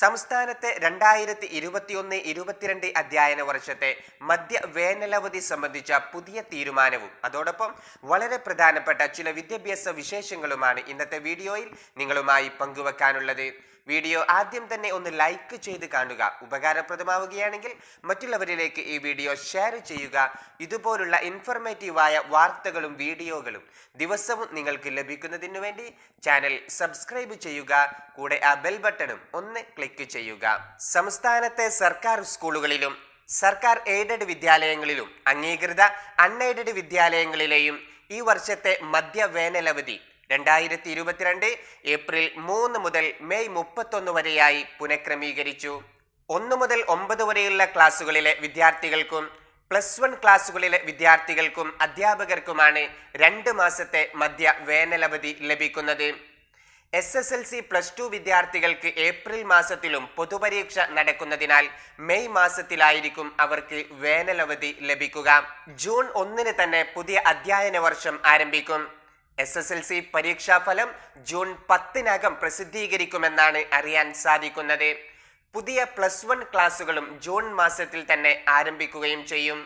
സംസ്ഥാനത്തെ 2021-22 അധ്യയന വർഷത്തെ മധ്യ വേനലവധി സംബന്ധിച്ച പുതിയ തീരുമാനവും അതോടൊപ്പം വളരെ പ്രധാനപ്പെട്ട ചില വിദ്യാഭ്യാസ വിശേഷങ്ങളുമാണ് ഇന്നത്തെ വീഡിയോയിൽ നിങ്ങളുമായി പങ്കുവെക്കാനുള്ളത്. വീഡിയോ ആദ്യം തന്നെ ഒന്ന് ലൈക്ക് ചെയ്ത് കാണുക. ഉപകാരപ്രദമാവുകയാണെങ്കിൽ മറ്റുള്ളവരിലേക്ക് ഈ വീഡിയോ ഷെയർ ചെയ്യുക. ഇതുപോലുള്ള ഇൻഫർമേറ്റീവായ വാർത്തകളും വീഡിയോകളും ദിവസവും നിങ്ങൾക്ക് ലഭിക്കുന്നതിനു വേണ്ടി ചാനൽ സബ്സ്ക്രൈബ് ചെയ്യുക. കൂടെ ആ ബെൽ ബട്ടണും ഒന്ന് ക്ലിക്ക് ചെയ്യുക. സംസ്ഥാനത്തെ സർക്കാർ സ്കൂളുകളിലും സർക്കാർ എയ്ഡഡ് വിദ്യാലയങ്ങളിലും അംഗീകൃത അൺഎയ്ഡഡ് വിദ്യാലയങ്ങളിലെയും ഈ വർഷത്തെ മധ്യവേനലവധി 2022 ഏപ്രിൽ 3 മുതൽ മെയ് 31 വരെയായി പുനഃക്രമീകരിച്ചു. 1 മുതൽ 9 വരെയുള്ള ക്ലാസ്സുകളിലെ വിദ്യാർത്ഥികൾക്കും +1 ക്ലാസ്സുകളിലെ വിദ്യാർത്ഥികൾക്കും അധ്യാപകർക്കുമാണ് 2 മാസത്തെ മധ്യ വേനലവധി ലഭിക്കുന്നത്. SSLC+2 വിദ്യാർത്ഥികൾക്ക് ഏപ്രിൽ മാസത്തിലും പൊതുപരീക്ഷ നടക്കുന്നതിനാൽ മെയ് മാസത്തിലായിരിക്കും അവർക്ക് വേനലവധി ലഭിക്കുക. ജൂൺ 1 തന്നെ പുതിയ അധ്യയന വർഷം ആരംഭിക്കും. SSLC പരീക്ഷാഫലം ജൂൺ 10 പ്രസിദ്ധീകരിക്കുമെന്നാണ് അറിയാൻ സാധിക്കുന്നത്. പുതിയ +1 ക്ലാസ്സുകളും ജൂൺ മാസത്തിൽ തന്നെ ആരംഭിക്കുകയും ചെയ്യും.